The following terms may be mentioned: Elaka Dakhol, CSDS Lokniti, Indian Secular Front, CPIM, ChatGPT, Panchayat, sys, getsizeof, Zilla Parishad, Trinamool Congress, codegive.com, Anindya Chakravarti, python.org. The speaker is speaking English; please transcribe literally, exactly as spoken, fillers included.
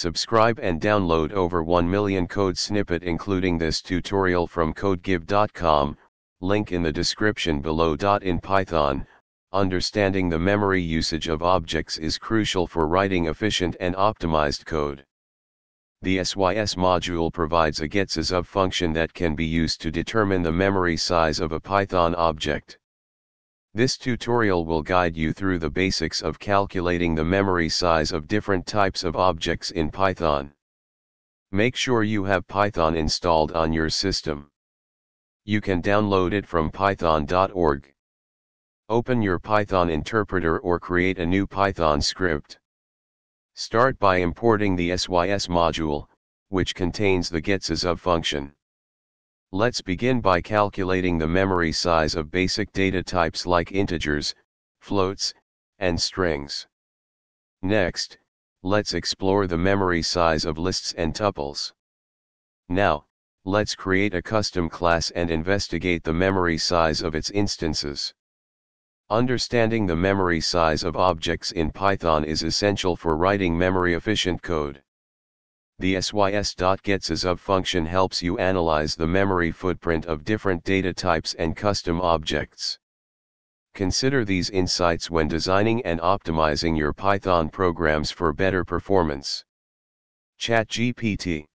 Subscribe and download over one million code snippet including this tutorial from codegive dot com, link in the description below. In Python, understanding the memory usage of objects is crucial for writing efficient and optimized code. The sys module provides a getsizeof function that can be used to determine the memory size of a Python object. This tutorial will guide you through the basics of calculating the memory size of different types of objects in Python. Make sure you have Python installed on your system. You can download it from python dot org. Open your Python interpreter or create a new Python script. Start by importing the sys module, which contains the getsizeof function. Let's begin by calculating the memory size of basic data types like integers, floats, and strings. Next, let's explore the memory size of lists and tuples. Now, let's create a custom class and investigate the memory size of its instances. Understanding the memory size of objects in Python is essential for writing memory-efficient code. The sys.getsizeof function helps you analyze the memory footprint of different data types and custom objects. Consider these insights when designing and optimizing your Python programs for better performance. ChatGPT